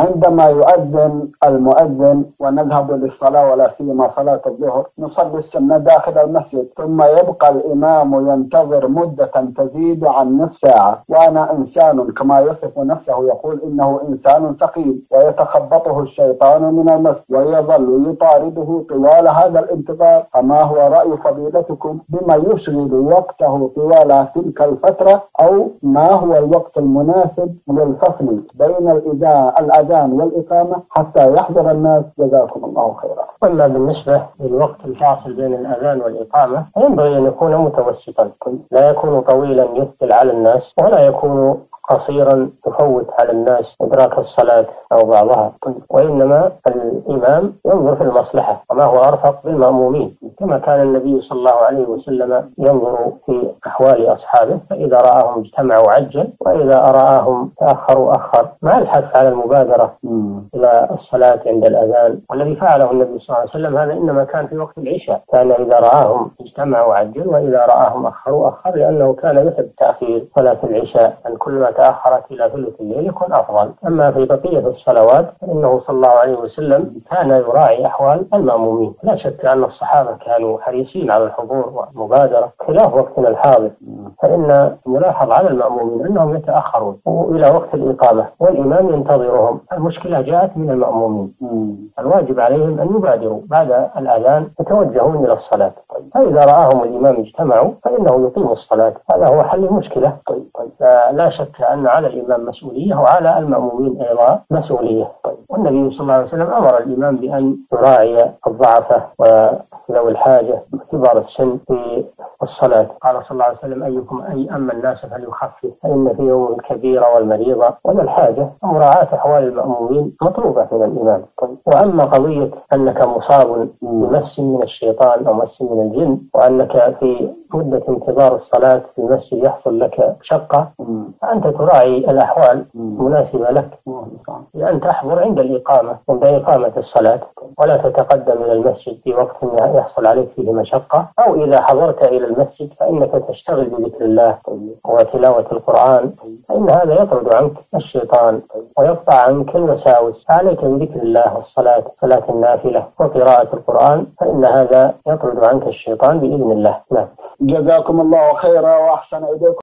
عندما يؤذن المؤذن ونذهب للصلاة، ولا سيما صلاة الظهر، نصلي السنة داخل المسجد، ثم يبقى الإمام ينتظر مدة تزيد عن نصف ساعة. وأنا إنسان كما يصف نفسه، يقول إنه إنسان ثقيل ويتخبطه الشيطان من المسجد ويظل يطارده طوال هذا الانتظار. فما هو رأي فضيلتكم بما يشغل وقته طوال تلك الفترة، أو ما هو الوقت المناسب للفصل بين الأذان والإقامة حتى يحضر الناس؟ جزاكم الله خيرا. أما بالنسبة للوقت الفاصل بين الأذان والإقامة، ينبغي أن يكون متوسطا، لا يكون طويلا يثقل على الناس، ولا يكون قصيرا تفوت على الناس إدراك الصلاة أو بعضها، وإنما الإمام ينظر في المصلحة وما هو أرفق بالمأمومين، كما كان النبي صلى الله عليه وسلم ينظر في أحوال أصحابه، فإذا رآهم اجتمعوا عجل، وإذا رآهم تأخروا أخر، مع الحث على المبادرة إلى الصلاة عند الأذان. والذي فعله النبي صلى الله عليه وسلم هذا إنما كان في وقت العشاء، كان إذا رآهم اجتمعوا عجل، وإذا رآهم أخروا أخر، لأنه كان مثل تأخير صلاة العشاء، أن كل ما تأخرت إلى ثلث الليل يكون أفضل. أما في بقية الصلوات فإنه صلى الله عليه وسلم كان يراعي أحوال المأمومين. لا شك أن الصحابة كانوا حريصين على الحضور والمبادرة، خلاف وقتنا الحاضر، فإن نلاحظ على المأمومين أنهم يتأخرون إلى وقت الإقامة والإمام ينتظرهم. المشكلة جاءت من المأمومين، الواجب عليهم أن يبادروا بعد الأذان يتوجهون إلى الصلاة، فإذا رآهم الإمام اجتمعوا فإنه يقيم الصلاة. هذا هو حل المشكلة. لا شك أن على الإمام مسؤولية وعلى المأمومين أيضا مسؤولية. والنبي صلى الله عليه وسلم أمر الإمام بأن يراعي الضعفة وذوي الحاجة وكبار السن في الصلاة. قال صلى الله عليه وسلم: أيكم أما الناس فليخفف، فإن فيهم الكبير والمريض وذا الحاجة. مراعاة أحوال المأمومين مطلوبة من الإمام. وأما قضية أنك مصاب بمس من الشيطان أو مس من الجن، وأنك في مدة انتظار الصلاة في المسجد يحصل لك شقة، أنت تراعي الأحوال المناسبة لك لأن تحضر عند الإقامة، عند إقامة الصلاة، ولا تتقدم إلى المسجد في وقت يحصل عليك فيه مشقة. أو إذا حضرت إلى المسجد فإنك تشتغل بذكر الله وتلاوة القرآن، فإن هذا يطرد عنك الشيطان ويقطع عنك الوساوس. عليك بذكر الله والصلاة، صلاة النافلة وقراءة القرآن، فإن هذا يطرد عنك الشيطان بإذن الله. نعم. جزاكم الله خيرا وأحسن إليكم.